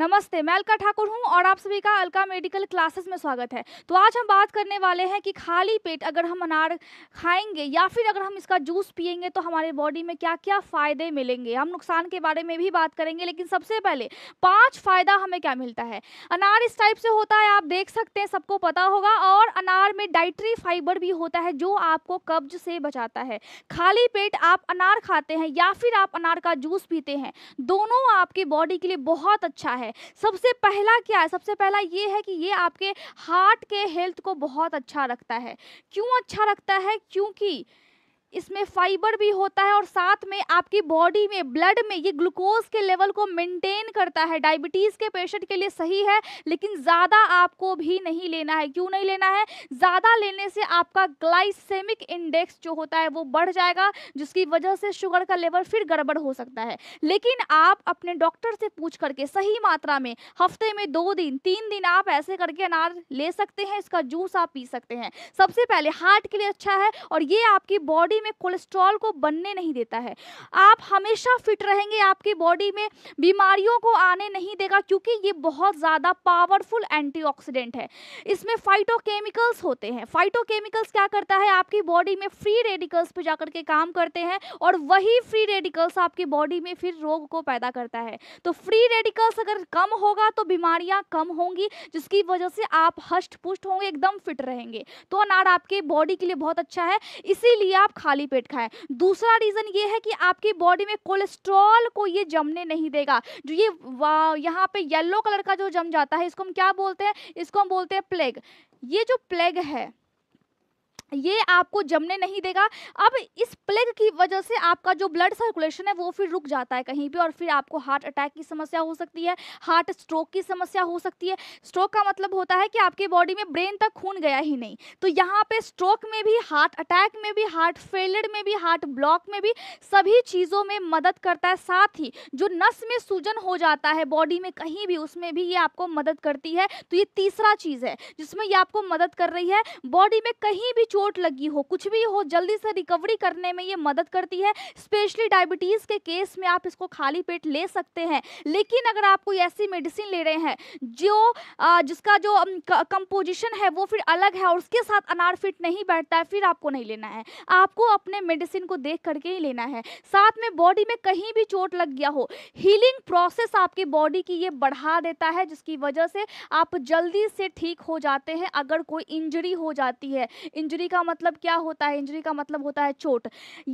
नमस्ते, मैं अलका ठाकुर हूँ और आप सभी का अलका मेडिकल क्लासेस में स्वागत है। तो आज हम बात करने वाले हैं कि खाली पेट अगर हम अनार खाएंगे या फिर अगर हम इसका जूस पिएंगे तो हमारे बॉडी में क्या क्या फ़ायदे मिलेंगे। हम नुकसान के बारे में भी बात करेंगे, लेकिन सबसे पहले 5 फ़ायदा हमें क्या मिलता है। अनार इस टाइप से होता है, आप देख सकते हैं, सबको पता होगा। और अनार में डाइटरी फाइबर भी होता है जो आपको कब्ज से बचाता है। खाली पेट आप अनार खाते हैं या फिर आप अनार का जूस पीते हैं, दोनों आपकी बॉडी के लिए बहुत अच्छा है। सबसे पहला क्या है? सबसे पहला ये है कि ये आपके हार्ट के हेल्थ को बहुत अच्छा रखता है। क्यों अच्छा रखता है? क्योंकि इसमें फाइबर भी होता है और साथ में आपकी बॉडी में, ब्लड में ये ग्लूकोज के लेवल को मेंटेन करता है। डायबिटीज़ के पेशेंट के लिए सही है, लेकिन ज़्यादा आपको भी नहीं लेना है। क्यों नहीं लेना है? ज़्यादा लेने से आपका ग्लाइसेमिक इंडेक्स जो होता है वो बढ़ जाएगा, जिसकी वजह से शुगर का लेवल फिर गड़बड़ हो सकता है। लेकिन आप अपने डॉक्टर से पूछ करके सही मात्रा में हफ्ते में 2 दिन 3 दिन आप ऐसे करके अनार ले सकते हैं, इसका जूस आप पी सकते हैं। सबसे पहले हार्ट के लिए अच्छा है और ये आपकी बॉडी में कोलेस्ट्रॉल को बनने नहीं देता है। आप हमेशा फिट रहेंगे, आपकी बॉडी में बीमारियों को आने नहीं देगा, क्योंकि ये बहुत ज़्यादा पावरफुल एंटीऑक्सीडेंट है। इसमें फाइटोकेमिकल्स होते हैं। फाइटोकेमिकल्स क्या करता है? आपकी बॉडी में फ्री रेडिकल्स पे जाकर के काम करते हैं और वही फ्री रेडिकल्स आपकी बॉडी में फिर रोग को पैदा करता है। तो फ्री रेडिकल्स अगर कम होगा तो बीमारियाँ कम होंगी, जिसकी वजह से आप हष्ट पुष्ट होंगे, एकदम फिट रहेंगे। तो अनार आपके बॉडी के लिए बहुत अच्छा है, इसीलिए आप खाली पेट खाएं। दूसरा रीज़न ये है कि आपकी बॉडी में कोलेस्ट्रॉल को ये जमने नहीं देगा। जो ये यहाँ पे येलो कलर का जो जम जाता है, इसको हम क्या बोलते हैं? इसको हम बोलते हैं प्लेग। ये जो प्लेग है ये आपको जमने नहीं देगा। अब इस प्लेग की वजह से आपका जो ब्लड सर्कुलेशन है वो फिर रुक जाता है कहीं भी, और फिर आपको हार्ट अटैक की समस्या हो सकती है, हार्ट स्ट्रोक की समस्या हो सकती है। स्ट्रोक का मतलब होता है कि आपकी बॉडी में ब्रेन तक खून गया ही नहीं। तो यहाँ पे स्ट्रोक में भी, हार्ट अटैक में भी, हार्ट फेलियर में भी, हार्ट ब्लॉक में भी, सभी चीज़ों में मदद करता है। साथ ही जो नस में सूजन हो जाता है बॉडी में कहीं भी, उसमें भी ये आपको मदद करती है। तो ये तीसरा चीज़ है जिसमें ये आपको मदद कर रही है। बॉडी में कहीं भी चोट लगी हो, कुछ भी हो, जल्दी से रिकवरी करने में ये मदद करती है। स्पेशली डायबिटीज़ के केस में आप इसको खाली पेट ले सकते हैं। लेकिन अगर आप कोई ऐसी मेडिसिन ले रहे हैं जिसका कंपोजिशन है वो फिर अलग है और उसके साथ अनार फिट नहीं बैठता है, फिर आपको नहीं लेना है। आपको अपने मेडिसिन को देख करके ही लेना है। साथ में बॉडी में कहीं भी चोट लग गया हो, हीलिंग प्रोसेस आपकी बॉडी की ये बढ़ा देता है, जिसकी वजह से आप जल्दी से ठीक हो जाते हैं। अगर कोई इंजरी हो जाती है, इंजरी का मतलब क्या होता है? इंजरी का मतलब होता है चोट।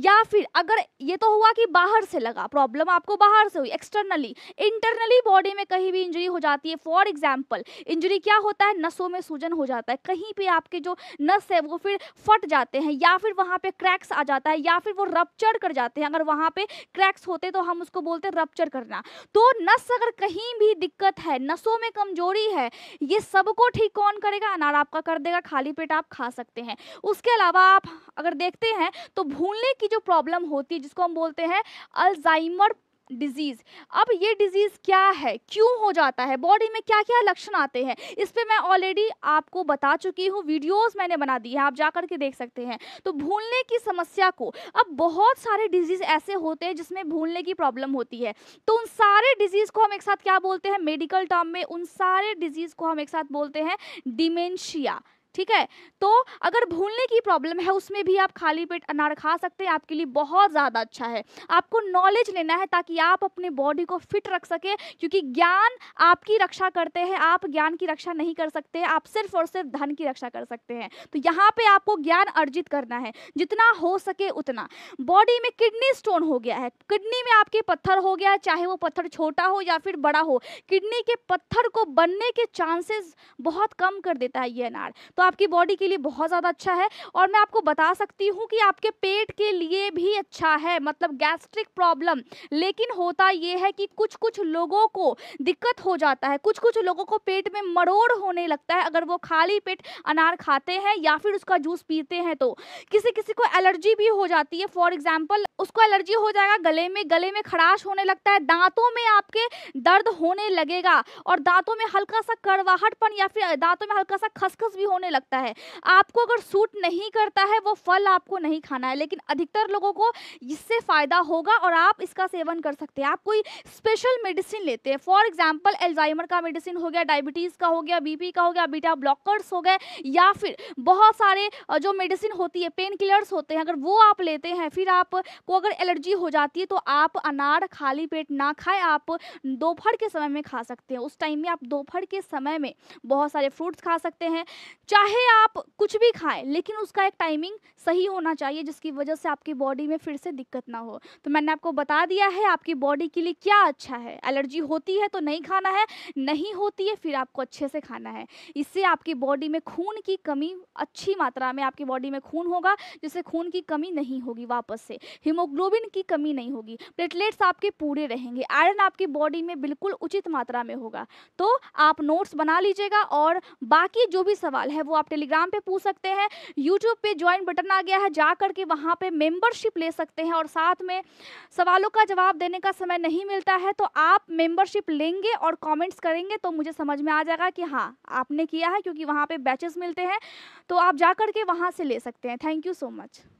या फिर अगर ये तो हुआ कि बाहर से लगा, प्रॉब्लम आपको बाहर से हुई, एक्सटर्नली। इंटरनली बॉडी में कहीं भी इंजरी हो जाती है। फॉर एग्जांपल, इंजरी क्या होता है? नसों में सूजन हो जाता है, कहीं पे आपके जो नस है वो फिर फट जाते हैं, या फिर वहाँ पे क्रैक्स आ जाता है, या फिर वो रप्चर कर जाते हैं। अगर वहाँ पे क्रैक्स होते तो हम उसको बोलते हैं रप्चर करना। तो नस अगर कहीं भी दिक्कत है, नसों में कमजोरी है, ये सबको ठीक कौन करेगा? अनार आपका कर देगा। खाली पेट आप खा सकते हैं। उसके अलावा आप अगर देखते हैं तो भूलने की जो प्रॉब्लम होती है, जिसको हम बोलते हैं अल्जाइमर डिजीज़। अब ये डिजीज़ क्या है, क्यों हो जाता है, बॉडी में क्या क्या लक्षण आते हैं, इस पर मैं ऑलरेडी आपको बता चुकी हूँ। वीडियोस मैंने बना दी है, आप जा कर के देख सकते हैं। तो भूलने की समस्या को, अब बहुत सारे डिजीज़ ऐसे होते हैं जिसमें भूलने की प्रॉब्लम होती है, तो उन सारे डिजीज़ को हम एक साथ क्या बोलते हैं? मेडिकल टर्म में उन सारे डिजीज़ को हम एक साथ बोलते हैं डिमेंशिया। ठीक है। तो अगर भूलने की प्रॉब्लम है, उसमें भी आप खाली पेट अनार खा सकते हैं, आपके लिए बहुत ज़्यादा अच्छा है। आपको नॉलेज लेना है ताकि आप अपने बॉडी को फिट रख सकें, क्योंकि ज्ञान आपकी रक्षा करते हैं। आप ज्ञान की रक्षा नहीं कर सकते, आप सिर्फ और सिर्फ धन की रक्षा कर सकते हैं। तो यहाँ पे आपको ज्ञान अर्जित करना है, जितना हो सके उतना। बॉडी में किडनी स्टोन हो गया है, किडनी में आपके पत्थर हो गया है, चाहे वो पत्थर छोटा हो या फिर बड़ा हो, किडनी के पत्थर को बनने के चांसेस बहुत कम कर देता है ये अनार। तो आपकी बॉडी के लिए बहुत ज़्यादा अच्छा है। और मैं आपको बता सकती हूँ कि आपके पेट के लिए भी अच्छा है, मतलब गैस्ट्रिक प्रॉब्लम। लेकिन होता यह है कि कुछ कुछ लोगों को दिक्कत हो जाता है, कुछ कुछ लोगों को पेट में मरोड़ होने लगता है अगर वो खाली पेट अनार खाते हैं या फिर उसका जूस पीते हैं। तो किसी किसी को एलर्जी भी हो जाती है। फॉर एग्जाम्पल, उसको एलर्जी हो जाएगा, गले में खराश होने लगता है, दांतों में आपके दर्द होने लगेगा और दांतों में हल्का सा कड़वाहटपन या फिर दांतों में हल्का सा खसखस भी होने लगता है। आपको अगर सूट नहीं करता है वो फल आपको नहीं खाना है, लेकिन अधिकतर लोगों को इससे फ़ायदा होगा और आप इसका सेवन कर सकते हैं। आप कोई स्पेशल मेडिसिन लेते हैं, फॉर एग्जाम्पल अल्जाइमर का मेडिसिन हो गया, डायबिटीज़ का हो गया, बीपी का हो गया, बीटा ब्लॉकर्स हो गए, या फिर बहुत सारे जो मेडिसिन होती है, पेन किलर्स होते हैं, अगर वो आप लेते हैं, फिर आपको अगर एलर्जी हो जाती है तो आप अनार खाली पेट ना खाएं, आप दोपहर के समय में खा सकते हैं। उस टाइम में आप दोपहर के समय में बहुत सारे फ्रूट्स खा सकते हैं। चाहे आप कुछ भी खाएं लेकिन उसका एक टाइमिंग सही होना चाहिए जिसकी वजह से आपकी बॉडी में फिर से दिक्कत ना हो। तो मैंने आपको बता दिया है आपकी बॉडी के लिए क्या अच्छा है। एलर्जी होती है तो नहीं खाना है, नहीं होती है फिर आपको अच्छे से खाना है। इससे आपकी बॉडी में खून की कमी, अच्छी मात्रा में आपकी बॉडी में खून होगा जिससे खून की कमी नहीं होगी, वापस से हीमोग्लोबिन की कमी नहीं होगी, प्लेटलेट्स आपके पूरे रहेंगे, आयरन आपकी बॉडी में बिल्कुल उचित मात्रा में होगा। तो आप नोट्स बना लीजिएगा और बाकी जो भी सवाल है वो आप टेलीग्राम पे पूछ सकते हैं। यूट्यूब पे ज्वाइन बटन आ गया है, जा करके वहाँ पे मेंबरशिप ले सकते हैं और साथ में सवालों का जवाब देने का समय नहीं मिलता है तो आप मेंबरशिप लेंगे और कमेंट्स करेंगे तो मुझे समझ में आ जाएगा कि हाँ आपने किया है, क्योंकि वहाँ पे बैचेस मिलते हैं तो आप जा करके वहाँ से ले सकते हैं। Thank you so much.